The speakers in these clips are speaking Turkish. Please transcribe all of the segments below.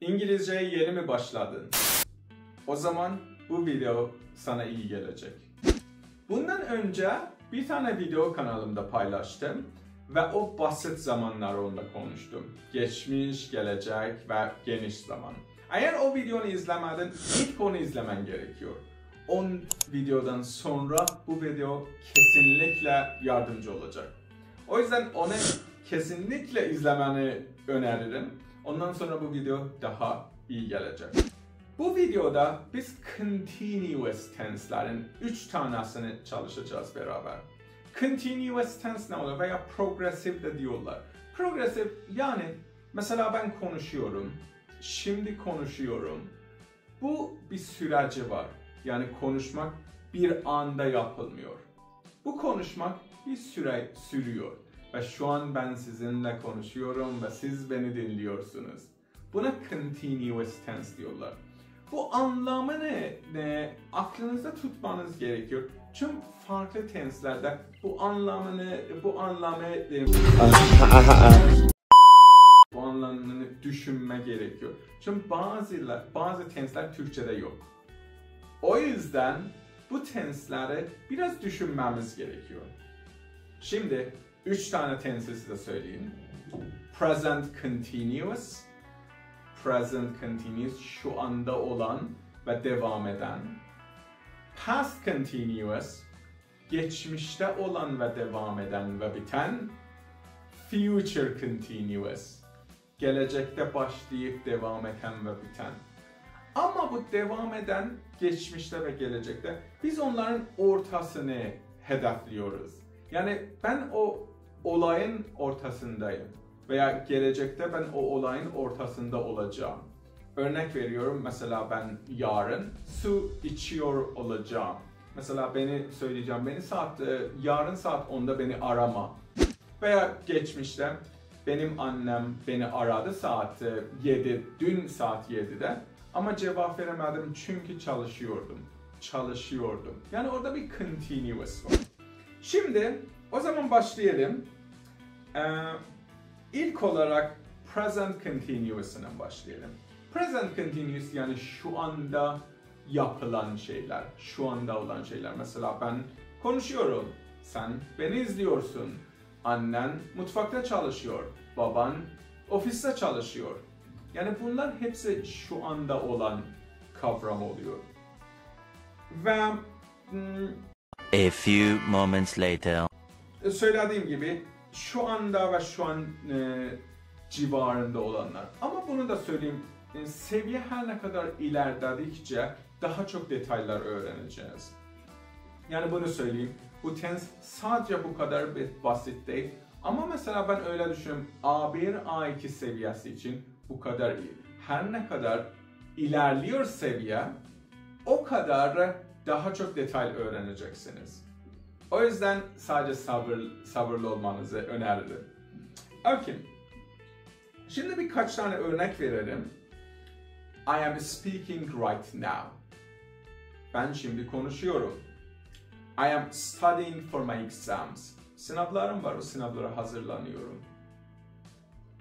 İngilizceye yeni mi başladın? O zaman bu video sana iyi gelecek. Bundan önce bir tane video kanalımda paylaştım ve o basit zamanlar onunla konuştum. Geçmiş, gelecek ve geniş zaman. Eğer o videonu izlemedin, ilk onu izlemen gerekiyor. 10 videodan sonra bu video kesinlikle yardımcı olacak. O yüzden onu kesinlikle izlemeni öneririm. Ondan sonra bu video daha iyi gelecek. Bu videoda biz continuous tense'lerin 3 tanesini çalışacağız beraber. Continuous tense ne olur veya progressive de diyorlar. Progressive yani mesela ben konuşuyorum, şimdi konuşuyorum. Bu bir süreci var. Yani konuşmak bir anda yapılmıyor. Bu konuşmak bir süre sürüyor. Ve şu an ben sizinle konuşuyorum ve siz beni dinliyorsunuz. Buna continuous tense diyorlar. Bu anlamı ne? Aklınızda tutmanız gerekiyor. Çünkü farklı tenslerde bu anlamını düşünme gerekiyor. Çünkü bazı tensler Türkçe'de yok. O yüzden bu tensleri biraz düşünmemiz gerekiyor. Şimdi 3 tane tensi size söyleyeyim. Present continuous şu anda olan ve devam eden. Past continuous geçmişte olan ve devam eden ve biten. Future continuous gelecekte başlayıp devam eden ve biten. Ama bu devam eden geçmişte ve gelecekte biz onların ortasını hedefliyoruz. Yani ben o olayın ortasındayım veya gelecekte ben o olayın ortasında olacağım. Örnek veriyorum, mesela ben yarın su içiyor olacağım. Mesela yarın saat 10'da beni arama. Veya geçmişte benim annem beni aradı saat 7, dün saat 7'de. Ama cevap veremedim çünkü çalışıyordum. Yani orada bir continuous var. Şimdi o zaman başlayalım. İlk olarak present continuous'ından başlayalım. Present continuous yani şu anda yapılan şeyler, şu anda olan şeyler. Mesela ben konuşuyorum, sen beni izliyorsun. Annen mutfakta çalışıyor, baban ofiste çalışıyor. Yani bunlar hepsi şu anda olan kavram oluyor. Ve a few moments later. Söylediğim gibi şu anda ve şu an civarında olanlar. Ama bunu da söyleyeyim, seviye her ne kadar ilerledikçe daha çok detaylar öğreneceğiz. Yani bunu söyleyeyim, bu tense sadece bu kadar basit değil. Ama mesela ben öyle düşünüyorum, A1, A2 seviyesi için bu kadar iyi. Her ne kadar ilerliyor seviye, o kadar daha çok detay öğreneceksiniz. O yüzden sadece sabırlı olmanızı öneririm. Okay. Şimdi birkaç tane örnek verelim. I am speaking right now. Ben şimdi konuşuyorum. I am studying for my exams. Sınavlarım var, o sınavlara hazırlanıyorum.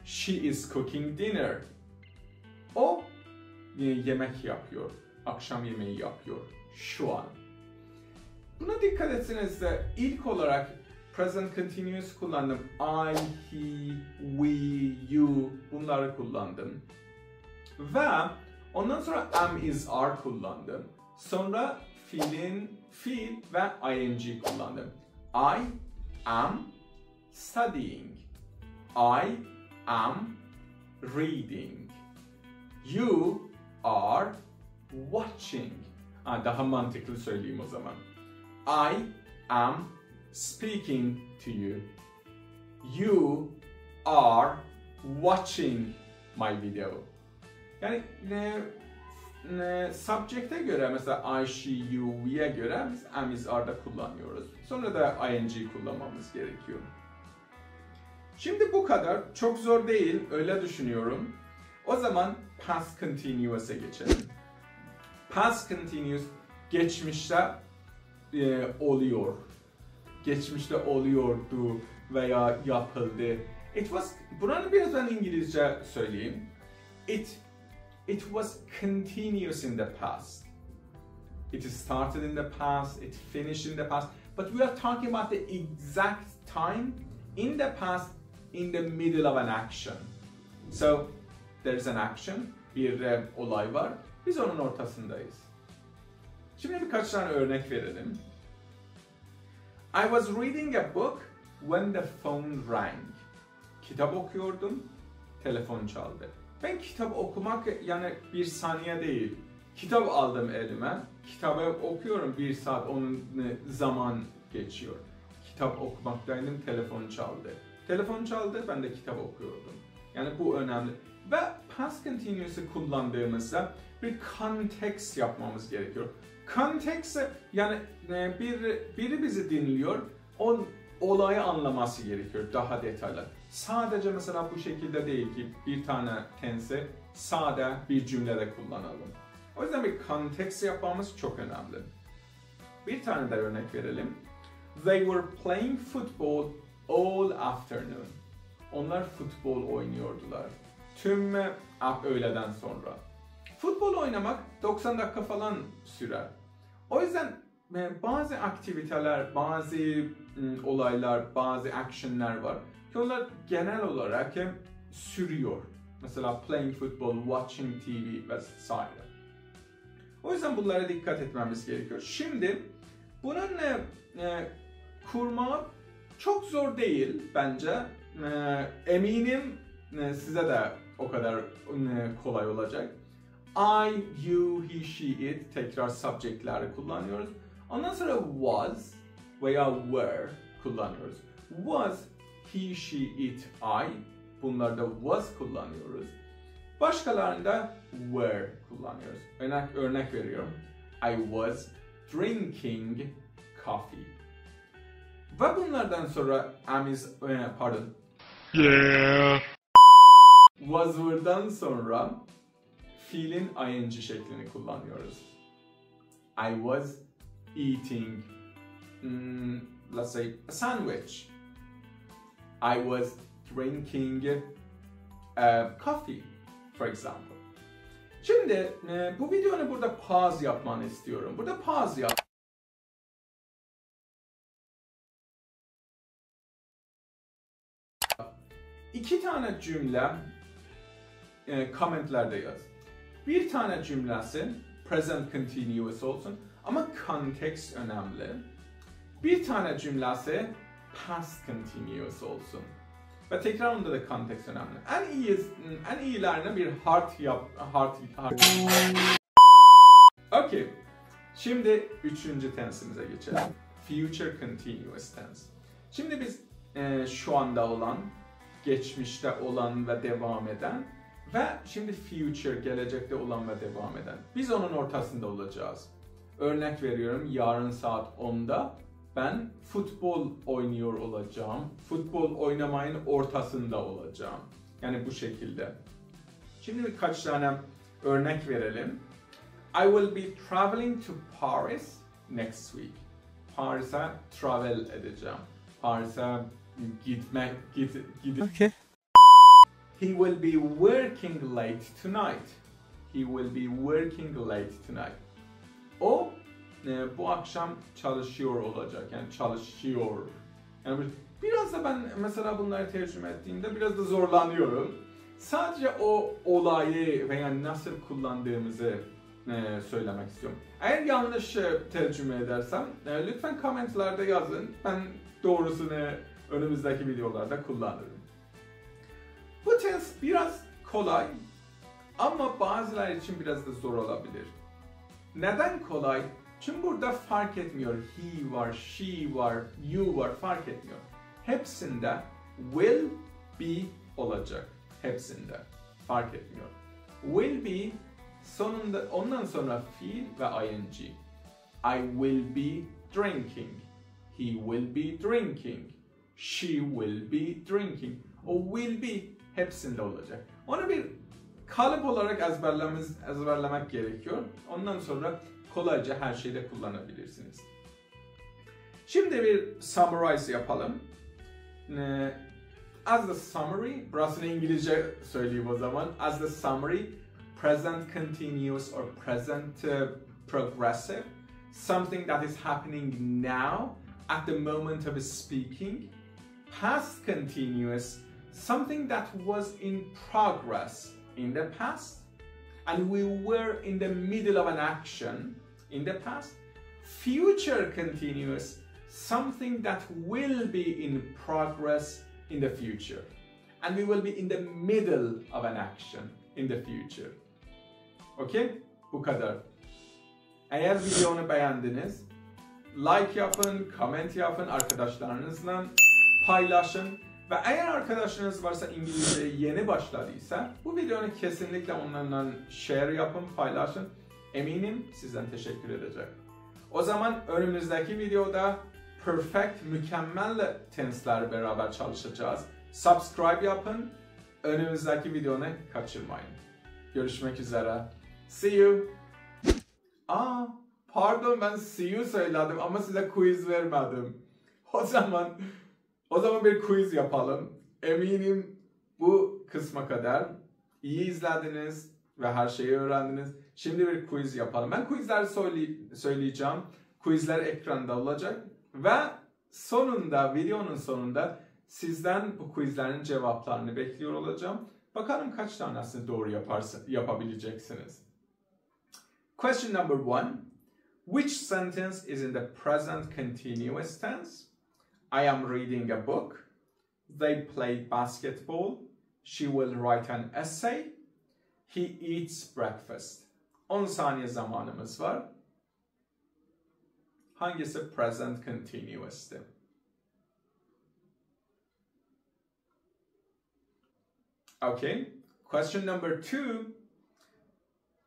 She is cooking dinner. O yemek yapıyor, akşam yemeği yapıyor şu an. Buna dikkat etseniz de ilk olarak present continuous kullandım. I, he, we, you bunları kullandım. Ve ondan sonra am, is, are kullandım. Sonra fiil ve ing kullandım. I am studying. I am reading. You are watching. Daha mantıklı söyleyeyim o zaman. I am speaking to you. You are watching my video. Yani subject'e göre mesela I, she, you, we'ye göre biz am, is, are'da kullanıyoruz. Sonra da ing kullanmamız gerekiyor. Şimdi bu kadar. Çok zor değil. Öyle düşünüyorum. O zaman past continuous'a geçelim. Past continuous geçmişte oluyor. Geçmişte oluyordu veya yapıldı. Buranı biraz ben İngilizce söyleyeyim. It It was continuous in the past. It started in the past, it finished in the past, but we are talking about the exact time in the past in the middle of an action. So there's an action, bir olay var, biz onun ortasındayız. Şimdi birkaç tane örnek verelim. I was reading a book when the phone rang. Kitap okuyordum, telefon çaldı. Ben kitap okumak yani bir saniye değil. Kitap aldım elime, kitabı okuyorum, bir saat onun zaman geçiyor. Kitap okumaktaydım, telefon çaldı. Telefon çaldı, ben de kitap okuyordum. Yani bu önemli. Ve past continuous'ı kullandığımızda bir context yapmamız gerekiyor. Context yani biri bizi dinliyor, on olayı anlaması gerekiyor daha detaylı. Sadece mesela bu şekilde değil ki bir tane tense sade bir cümlede kullanalım. O yüzden bir context yapmamız çok önemli. Bir tane de örnek verelim. They were playing football all afternoon. Onlar futbol oynuyordular. Tüm öğleden sonra. Futbol oynamak 90 dakika falan sürer. O yüzden bazı aktiviteler, bazı olaylar, bazı action'ler var ki onlar genel olarak sürüyor. Mesela playing football, watching TV vs. O yüzden bunlara dikkat etmemiz gerekiyor. Şimdi bunun kurma çok zor değil bence. Eminim size de o kadar kolay olacak. I, you, he, she, it tekrar subject'leri kullanıyoruz. Ondan sonra was veya were kullanıyoruz. Was, he, she, it, I. Bunlarda was kullanıyoruz. Başkalarında were kullanıyoruz. Örnek veriyorum. I was drinking coffee. Ve bunlardan sonra was'dan sonra fiilin ing şeklini kullanıyoruz. I was eating, let's say a sandwich. I was drinking coffee, for example. Şimdi bu videonu burada pause yapmanı istiyorum. Burada pause yap. İki tane cümle comment'lerde yaz. Bir tane cümlesi present continuous olsun ama context önemli. Bir tane cümlesi past continuous olsun. Ve tekrar onda da context önemli. En iyilerine bir heart yap. Okay. Şimdi üçüncü tense'imize geçelim. Future continuous tense. Şimdi biz şu anda olan, geçmişte olan ve devam eden ve şimdi future, gelecekte olan ve devam eden. Biz onun ortasında olacağız. Örnek veriyorum, yarın saat 10'da ben futbol oynuyor olacağım. Futbol oynamayın ortasında olacağım. Yani bu şekilde. Şimdi birkaç tane örnek verelim. I will be traveling to Paris next week. Paris'e travel edeceğim. Paris'e gidip. Okay. He will be working late tonight. He will be working late tonight. O bu akşam çalışıyor olacak. Yani çalışıyor. Yani biraz da ben mesela bunları tercüme ettiğimde biraz da zorlanıyorum. Sadece o olayı veya nasıl kullandığımızı söylemek istiyorum. Eğer yanlış tercüme edersem lütfen comment'larda yazın. Ben doğrusunu önümüzdeki videolarda kullanırım. Bu tense biraz kolay ama bazıları için biraz da zor olabilir. Neden kolay? Çünkü burada fark etmiyor. He var, she var, you var, fark etmiyor. Hepsinde will be olacak. Hepsinde. Fark etmiyor. Will be sonunda, ondan sonra fiil ve ing. I will be drinking. He will be drinking. She will be drinking. O will be hepsinde olacak. Onu bir kalıp olarak ezberlemek gerekiyor. Ondan sonra kolayca her şeyde kullanabilirsiniz. Şimdi bir summarize yapalım. As the summary, burasını İngilizce söyleyeyim o zaman. As the summary, present continuous or present progressive, something that is happening now at the moment of speaking. Past continuous, something that was in progress in the past, and we were in the middle of an action in the past. Future continuous, something that will be in progress in the future, and we will be in the middle of an action in the future. Okay, bu kadar. Eğer videonu beğendiniz, like yapın, comment yapın, arkadaşlarınızla paylaşın ve eğer arkadaşlarınız varsa İngilizceye yeni başladıysa bu videonu kesinlikle onlarla share yapın, paylaşın. Eminim sizden teşekkür edecek. O zaman önümüzdeki videoda perfect, mükemmel tensler beraber çalışacağız. Subscribe yapın. Önümüzdeki videonu kaçırmayın. Görüşmek üzere. See you. Pardon, ben see you söyledim ama size quiz vermedim. O zaman bir quiz yapalım. Eminim bu kısma kadar iyi izlediniz ve her şeyi öğrendiniz. Şimdi bir quiz yapalım. Ben quizleri söyleyeceğim. Quizler ekranda olacak. Ve sonunda, videonun sonunda sizden bu quizlerin cevaplarını bekliyor olacağım. Bakalım kaç tanesini doğru yapabileceksiniz. Question number one. Which sentence is in the present continuous tense? I am reading a book. They play basketball. She will write an essay. He eats breakfast. 10 saniye zamanımız var. Hangisi present continuous'ti? Okay. Question number two.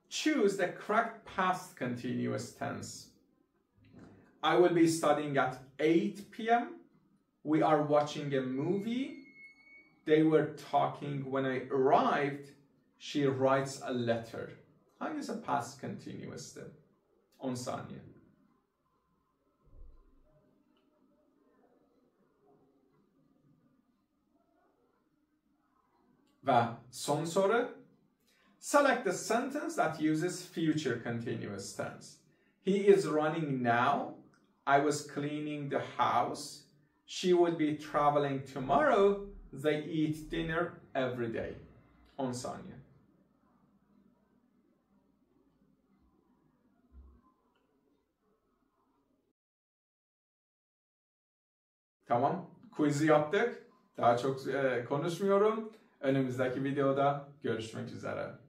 Choose the correct past continuous tense. I will be studying at 8 p.m. We are watching a movie. They were talking when I arrived. She writes a letter. Hangisi past continuous'ti? 10 saniye. Ve son soru. Select the sentence that uses future continuous tense. He is running now. I was cleaning the house. She will be traveling tomorrow. They eat dinner every day. 10 saniye. Tamam, quiz'i yaptık. Daha çok konuşmuyorum. Önümüzdeki videoda görüşmek üzere.